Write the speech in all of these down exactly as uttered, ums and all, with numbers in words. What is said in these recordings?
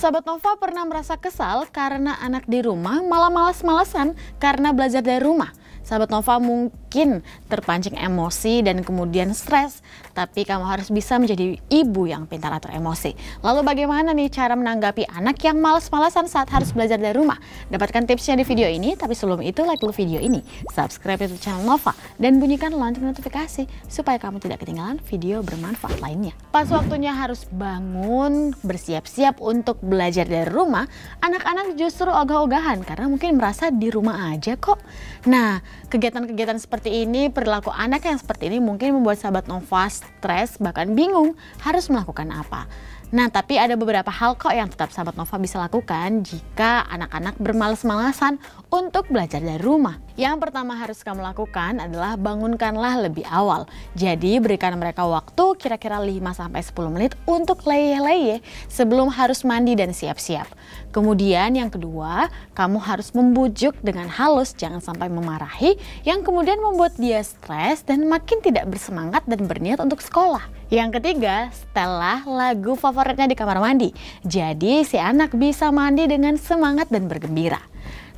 Sahabat Nova pernah merasa kesal karena anak di rumah malah malas-malasan karena belajar dari rumah. Sahabat Nova mungkin terpancing emosi dan kemudian stres, tapi kamu harus bisa menjadi ibu yang pintar atur emosi. Lalu bagaimana nih cara menanggapi anak yang malas-malasan saat harus belajar dari rumah? Dapatkan tipsnya di video ini, tapi sebelum itu like dulu video ini, subscribe YouTube channel Nova, dan bunyikan lonceng notifikasi supaya kamu tidak ketinggalan video bermanfaat lainnya. Pas waktunya harus bangun, bersiap-siap untuk belajar dari rumah, anak-anak justru ogah-ogahan karena mungkin merasa di rumah aja kok. Nah, kegiatan-kegiatan seperti ini, perilaku anak yang seperti ini mungkin membuat sahabat Nova stres, bahkan bingung harus melakukan apa. Nah, tapi ada beberapa hal kok yang tetap sahabat Nova bisa lakukan jika anak-anak bermalas-malasan untuk belajar dari rumah. Yang pertama harus kamu lakukan adalah bangunkanlah lebih awal. Jadi berikan mereka waktu kira-kira lima sampai sepuluh menit untuk leyeh-leyeh sebelum harus mandi dan siap-siap. Kemudian yang kedua, kamu harus membujuk dengan halus, jangan sampai memarahi, yang kemudian membuat dia stres dan makin tidak bersemangat dan berniat untuk sekolah. Yang ketiga, setelah lagu favorit di kamar mandi, jadi si anak bisa mandi dengan semangat dan bergembira.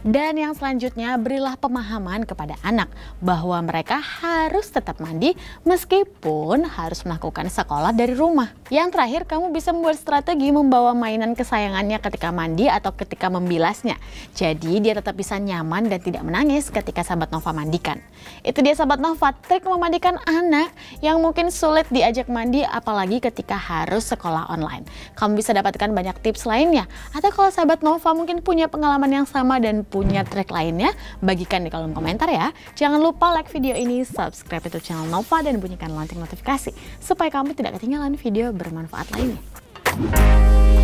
Dan yang selanjutnya, berilah pemahaman kepada anak bahwa mereka harus tetap mandi meskipun harus melakukan sekolah dari rumah. Yang terakhir, kamu bisa membuat strategi membawa mainan kesayangannya ketika mandi atau ketika membilasnya. Jadi dia tetap bisa nyaman dan tidak menangis ketika sahabat Nova mandikan. Itu dia sahabat Nova, trik memandikan anak yang mungkin sulit diajak mandi apalagi ketika harus sekolah online. Kamu bisa dapatkan banyak tips lainnya. Atau kalau sahabat Nova mungkin punya pengalaman yang sama dan punya trik lainnya, bagikan di kolom komentar ya. Jangan lupa like video ini, subscribe YouTube channel Nova, dan bunyikan lonceng notifikasi supaya kamu tidak ketinggalan video bermanfaat lainnya.